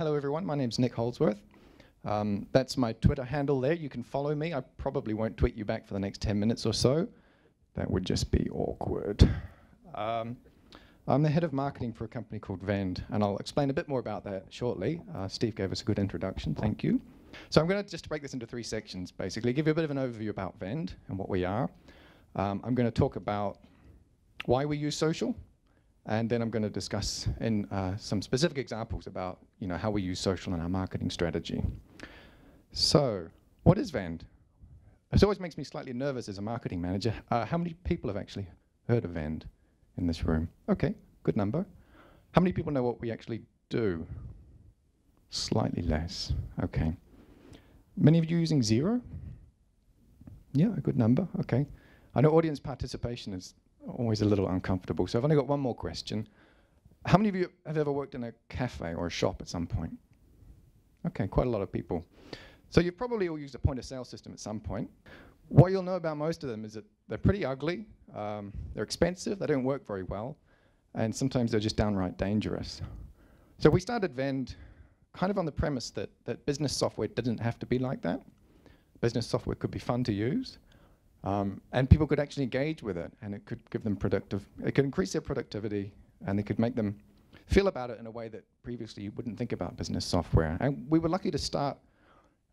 Hello everyone, my name's Nick Houldsworth. That's my Twitter handle there. You can follow me. I probably won't tweet you back for the next 10 minutes or so. That would just be awkward. I'm the head of marketing for a company called Vend, and I'll explain a bit more about that shortly. Steve gave us a good introduction, thank you. So I'm going to just break this into three sections, basically. Give you a bit of an overview about Vend and what we are. I'm going to talk about why we use social, and then I'm going to discuss in some specific examples about how we use social in our marketing strategy. So, what is Vend? It always makes me slightly nervous as a marketing manager. How many people have actually heard of Vend in this room? Okay, good number. How many people know what we actually do? Slightly less, okay. Many of you using Xero? Yeah, a good number, okay. I know audience participation is always a little uncomfortable, so I've only got one more question. How many of you have ever worked in a cafe or a shop at some point? Okay, quite a lot of people. So you've probably all used a point of sale system at some point. What you'll know about most of them is that they're pretty ugly, they're expensive, they don't work very well, and sometimes they're just downright dangerous. So we started Vend kind of on the premise that business software didn't have to be like that. Business software could be fun to use. And people could actually engage with it, and it could give them it could increase their productivity, and it could make them feel about it in a way that previously you wouldn't think about business software. And we were lucky to start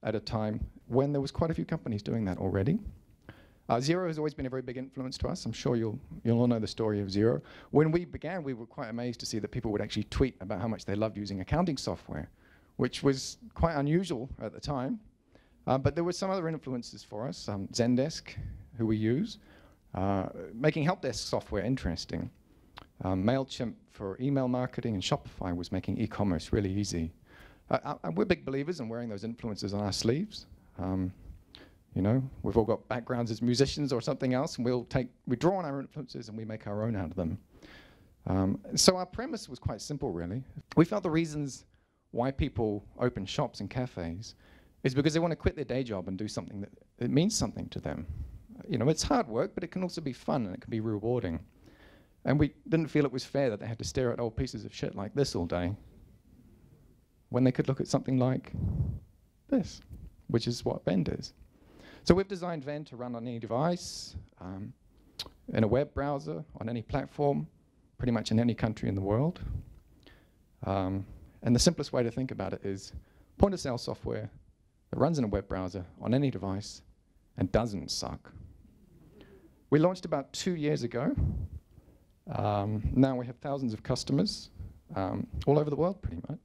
at a time when there was quite a few companies doing that already. Xero has always been a very big influence to us. I'm sure you'll all know the story of Xero. When we began, we were quite amazed to see that people would actually tweet about how much they loved using accounting software, which was quite unusual at the time. But there were some other influences for us. Zendesk, who we use, making help desk software interesting. Mailchimp for email marketing, and Shopify was making e-commerce really easy. We're big believers in wearing those influences on our sleeves. We've all got backgrounds as musicians or something else, and we draw on our influences and we make our own out of them. So our premise was quite simple, really. We felt the reasons why people open shops and cafes is because they want to quit their day job and do something that means something to them. It's hard work, but it can also be fun and it can be rewarding. And we didn't feel it was fair that they had to stare at old pieces of shit like this all day when they could look at something like this, which is what Vend is. So we've designed Vend to run on any device, in a web browser, on any platform, pretty much in any country in the world. And the simplest way to think about it is point of sale software that runs in a web browser on any device and doesn't suck. We launched about 2 years ago. Now we have thousands of customers all over the world, pretty much.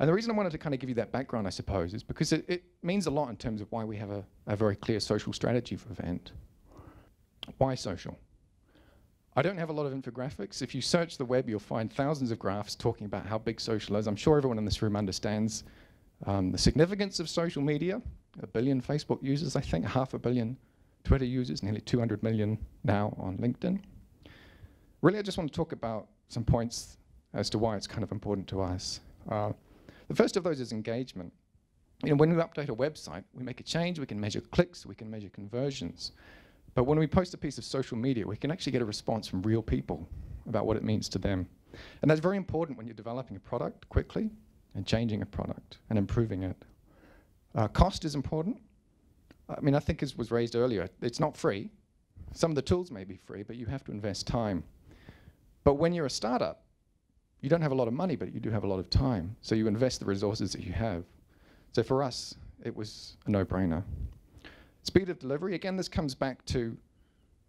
And the reason I wanted to kind of give you that background, I suppose, is because it means a lot in terms of why we have a very clear social strategy for Vend. Why social? I don't have a lot of infographics. If you search the web, you'll find thousands of graphs talking about how big social is. I'm sure everyone in this room understands the significance of social media. 1 billion Facebook users, I think, 500 million Twitter users, nearly 200 million now on LinkedIn. Really, I just want to talk about some points as to why it's kind of important to us. The first of those is engagement. When we update a website, we make a change, we can measure clicks, we can measure conversions. But when we post a piece of social media, we can actually get a response from real people about what it means to them. And that's very important when you're developing a product quickly, and changing a product and improving it. Cost is important. I think as was raised earlier, it's not free. Some of the tools may be free, but you have to invest time. But when you're a startup, you don't have a lot of money, but you do have a lot of time. So you invest the resources that you have. So for us, it was a no-brainer. Speed of delivery, again, this comes back to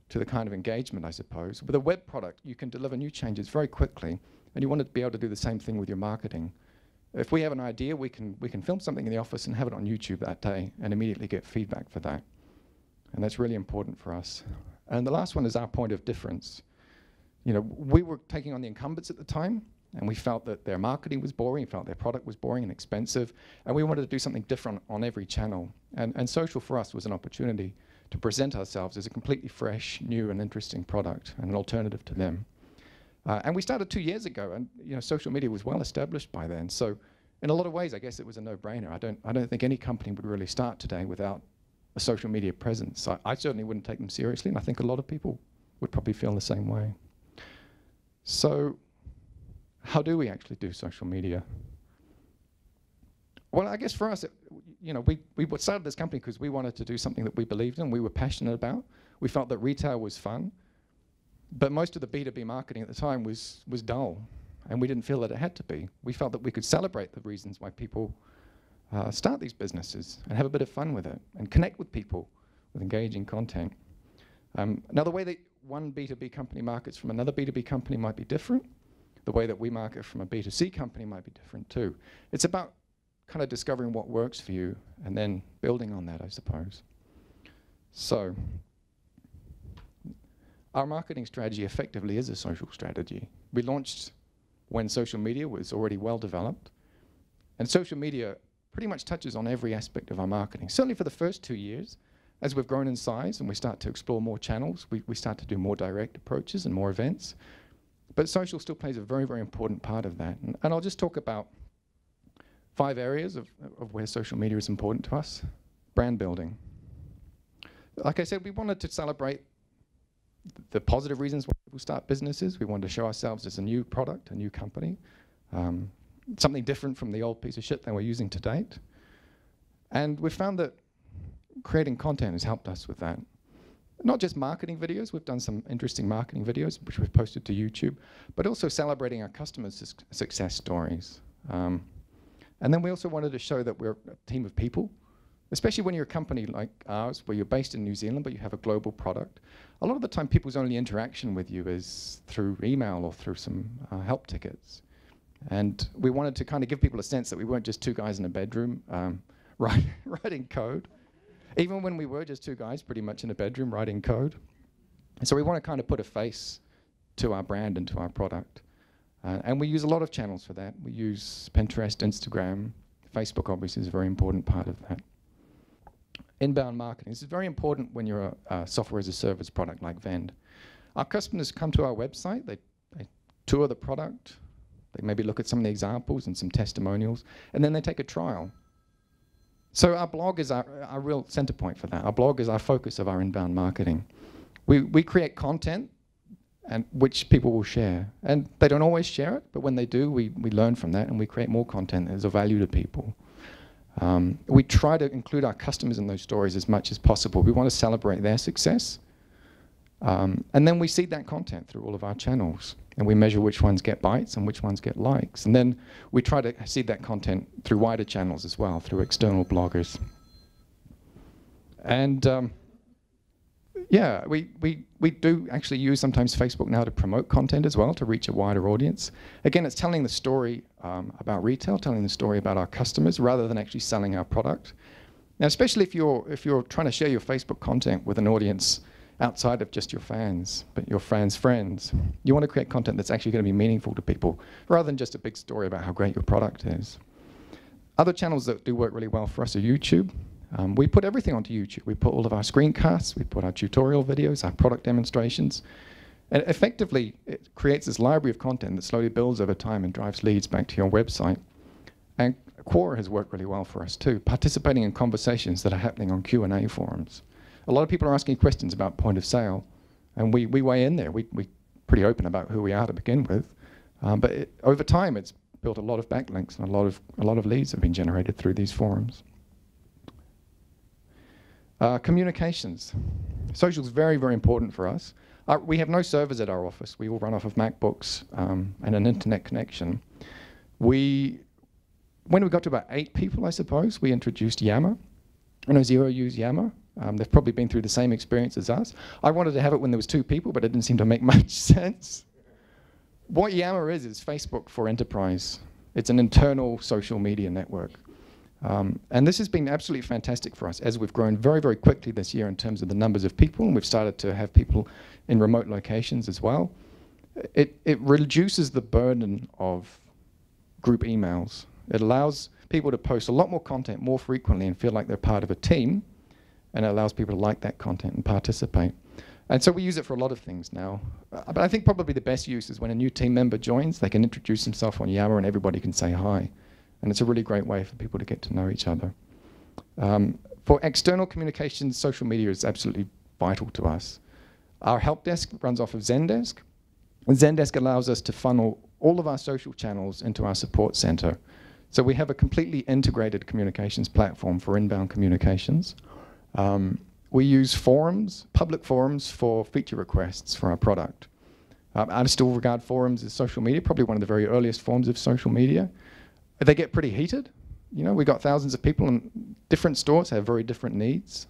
the kind of engagement, I suppose. With a web product, you can deliver new changes very quickly, and you want to be able to do the same thing with your marketing. If we have an idea, we can film something in the office and have it on YouTube that day and immediately get feedback for that. And that's really important for us. And the last one is our point of difference. We were taking on the incumbents at the time, and we felt that their marketing was boring, we felt their product was boring and expensive, and we wanted to do something different on every channel. And social for us was an opportunity to present ourselves as a completely fresh, new and interesting product and an alternative to them. And we started 2 years ago, and social media was well established by then. So, in a lot of ways, I guess it was a no-brainer. I don't think any company would really start today without a social media presence. I certainly wouldn't take them seriously, and I think a lot of people would probably feel the same way. So, how do we actually do social media? Well, I guess for us, you know, we started this company because we wanted to do something that we believed in, we were passionate about. We felt that retail was fun, but most of the B2B marketing at the time was dull, and we didn't feel that it had to be. We felt that we could celebrate the reasons why people start these businesses and have a bit of fun with it and connect with people with engaging content. Now, the way that one B2B company markets from another B2B company might be different. The way that we market from a B2C company might be different too. It's about kind of discovering what works for you and then building on that, I suppose. So our marketing strategy effectively is a social strategy. We launched when social media was already well developed, and social media pretty much touches on every aspect of our marketing. Certainly for the first 2 years, as we've grown in size and we start to explore more channels, we start to do more direct approaches and more events. But social still plays a very, very important part of that. And I'll just talk about 5 areas of where social media is important to us. Brand building. Like I said, we wanted to celebrate the positive reasons why people start businesses. We wanted to show ourselves as a new product, a new company, something different from the old piece of shit that we're using to date. And we found that creating content has helped us with that. Not just marketing videos, we've done some interesting marketing videos which we've posted to YouTube, but also celebrating our customers' success stories. And then we also wanted to show that we're a team of people, especially when you're a company like ours where you're based in New Zealand but you have a global product. A lot of the time people's only interaction with you is through email or through some help tickets. And we wanted to kind of give people a sense that we weren't just 2 guys in a bedroom writing code. Even when we were just 2 guys pretty much in a bedroom writing code. And so we want to kind of put a face to our brand and to our product. And we use a lot of channels for that. We use Pinterest, Instagram, Facebook obviously is a very important part of that. Inbound marketing. This is very important when you're a software as a service product like Vend. Our customers come to our website, they tour the product, they maybe look at some of the examples and some testimonials, and then they take a trial. So our blog is our real center point for that. Our blog is our focus of our inbound marketing. We create content and which people will share. And they don't always share it, but when they do, we learn from that and we create more content that is of value to people. We try to include our customers in those stories as much as possible. We want to celebrate their success. And then we seed that content through all of our channels. And we measure which ones get bites and which ones get likes. And then we try to seed that content through wider channels as well, through external bloggers. And yeah, we do actually use sometimes Facebook now to promote content as well, to reach a wider audience. Again, it's telling the story about retail, telling the story about our customers, rather than actually selling our product. Now, especially if you're trying to share your Facebook content with an audience outside of just your fans, but your fans' friends. You want to create content that's actually going to be meaningful to people, rather than just a big story about how great your product is. Other channels that do work really well for us are YouTube. We put everything onto YouTube. We put all of our screencasts, we put our tutorial videos, our product demonstrations, and effectively it creates this library of content that slowly builds over time and drives leads back to your website. And Quora has worked really well for us too, participating in conversations that are happening on Q&A forums. A lot of people are asking questions about point of sale, and we weigh in there. We're pretty open about who we are to begin with, but over time it's built a lot of backlinks and a lot of leads have been generated through these forums. Communications. Social is very, very important for us. We have no servers at our office. We all run off of MacBooks and an internet connection. When we got to about 8 people, I suppose, we introduced Yammer. I know Xero use Yammer. They've probably been through the same experience as us. I wanted to have it when there was 2 people, but it didn't seem to make much sense. What Yammer is Facebook for enterprise. It's an internal social media network. And this has been absolutely fantastic for us as we've grown very, very quickly this year in terms of the numbers of people, and we've started to have people in remote locations as well. It reduces the burden of group emails. It allows people to post a lot more content more frequently and feel like they're part of a team, and it allows people to like that content and participate. And so we use it for a lot of things now. But I think probably the best use is when a new team member joins, they can introduce themselves on Yammer and everybody can say hi. And it's a really great way for people to get to know each other. For external communications, social media is absolutely vital to us. Our help desk runs off of Zendesk. And Zendesk allows us to funnel all of our social channels into our support center. So we have a completely integrated communications platform for inbound communications. We use forums, public forums, for feature requests for our product. I still regard forums as social media, probably one of the very earliest forms of social media. They get pretty heated. You know, we've got thousands of people and different stores have very different needs.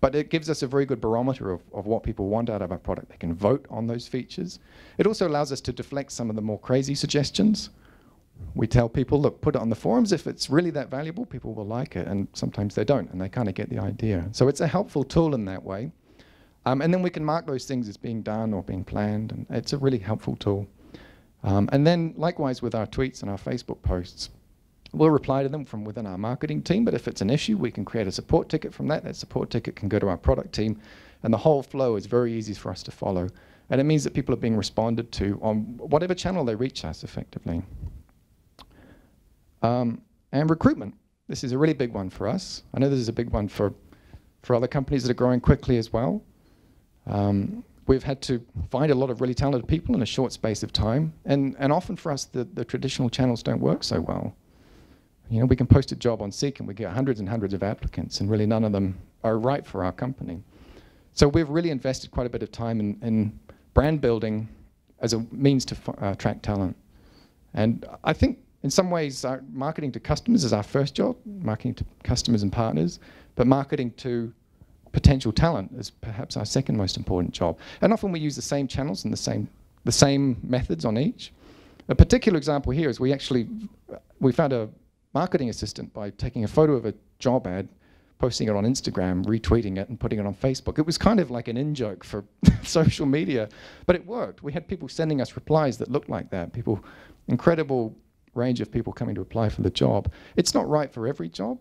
But it gives us a very good barometer of what people want out of our product. They can vote on those features. It also allows us to deflect some of the more crazy suggestions. We tell people, look, put it on the forums. If it's really that valuable, people will like it, and sometimes they don't, and they kind of get the idea. So it's a helpful tool in that way. And then we can mark those things as being done or being planned, and it's a really helpful tool. And then likewise with our tweets and our Facebook posts, we'll reply to them from within our marketing team, but if it's an issue, we can create a support ticket from that. That support ticket can go to our product team, and the whole flow is very easy for us to follow. And it means that people are being responded to on whatever channel they reach us effectively. And recruitment. This is a really big one for us. I know this is a big one for other companies that are growing quickly as well. We've had to find a lot of really talented people in a short space of time. And often for us, the traditional channels don't work so well. You know, we can post a job on Seek and we get hundreds and hundreds of applicants, and really none of them are right for our company. So we've really invested quite a bit of time in brand building as a means to attract talent. And I think in some ways, our marketing to customers is our first job, marketing to customers and partners, but marketing to potential talent is perhaps our second most important job. And often we use the same channels and the same methods on each. A particular example here is we found a marketing assistant by taking a photo of a job ad, posting it on Instagram, retweeting it, and putting it on Facebook. It was kind of like an in-joke for social media, but it worked. We had people sending us replies that looked like that, incredible range of people coming to apply for the job. It's not right for every job,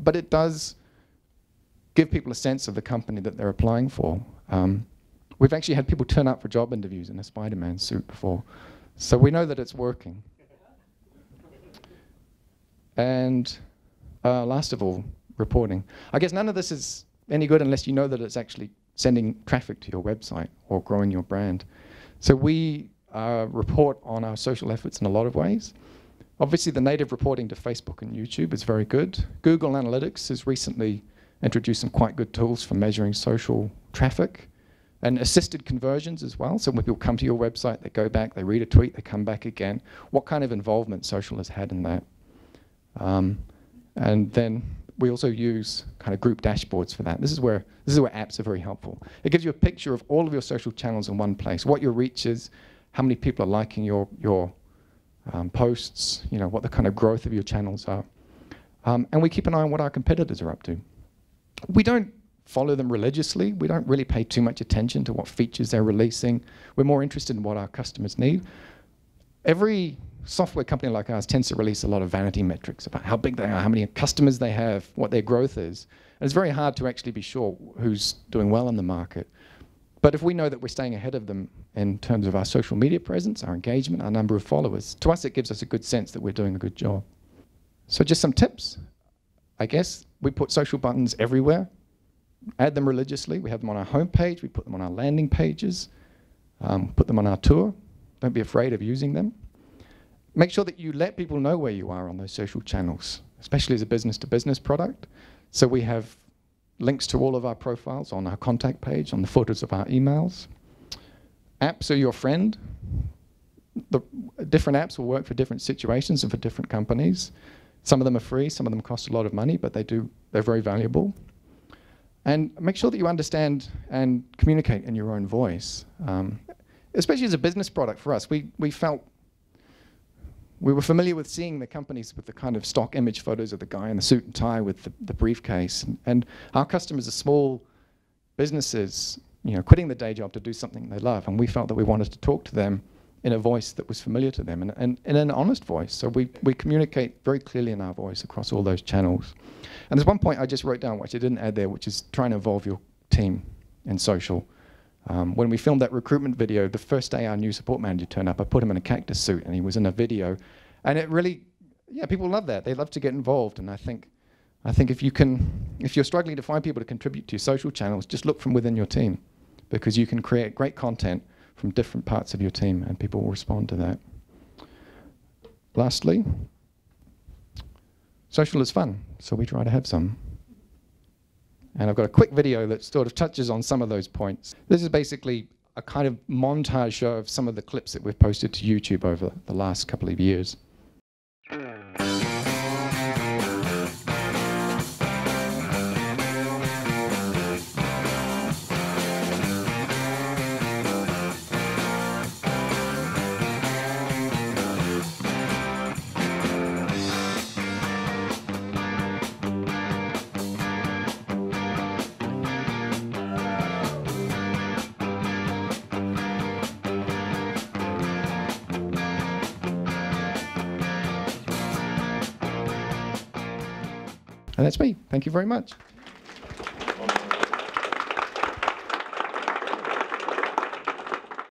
but it does give people a sense of the company that they're applying for. We've actually had people turn up for job interviews in a Spider-Man suit before, so we know that it's working. And last of all, reporting. I guess none of this is any good unless you know that it's actually sending traffic to your website or growing your brand. So we report on our social efforts in a lot of ways. Obviously, the native reporting to Facebook and YouTube is very good. Google Analytics has recently introduced some quite good tools for measuring social traffic and assisted conversions as well. So when people come to your website, they go back, they read a tweet, they come back again. What kind of involvement social has had in that? And then we also use kind of group dashboards for that. This is where apps are very helpful. It gives you a picture of all of your social channels in one place, what your reach is, how many people are liking your posts, you know, what the kind of growth of your channels are. And we keep an eye on what our competitors are up to. We don't follow them religiously. We don't really pay too much attention to what features they're releasing. We're more interested in what our customers need. Every software company like ours tends to release a lot of vanity metrics about how big they are, how many customers they have, what their growth is. And it's very hard to actually be sure who's doing well in the market. But if we know that we're staying ahead of them in terms of our social media presence, our engagement, our number of followers, to us it gives us a good sense that we're doing a good job. So just some tips, I guess. We put social buttons everywhere, add them religiously. We have them on our homepage, we put them on our landing pages, put them on our tour. Don't be afraid of using them. Make sure that you let people know where you are on those social channels, especially as a business-to-business product. So we have links to all of our profiles on our contact page, on the footers of our emails. Apps are your friend. Different apps will work for different situations and for different companies. Some of them are free, some of them cost a lot of money, but they're very valuable. And make sure that you understand and communicate in your own voice. Especially as a business product for us, we were familiar with seeing the companies with the kind of stock image photos of the guy in the suit and tie with the briefcase. And our customers are small businesses, you know, quitting the day job to do something they love. And we felt that we wanted to talk to them in a voice that was familiar to them and in an honest voice. So we communicate very clearly in our voice across all those channels. And there's one point I just wrote down, which I didn't add there, which is trying to involve your team in social. When we filmed that recruitment video, the first day our new support manager turned up, I put him in a cactus suit and he was in a video. And it really, yeah, people love that. They love to get involved. And I think if you're struggling to find people to contribute to your social channels, just look from within your team, because you can create great content from different parts of your team and people will respond to that. Lastly, Social is fun, so we try to have some. And I've got a quick video that sort of touches on some of those points. This is basically a kind of montage show of some of the clips that we've posted to YouTube over the last couple of years. And that's me. Thank you very much.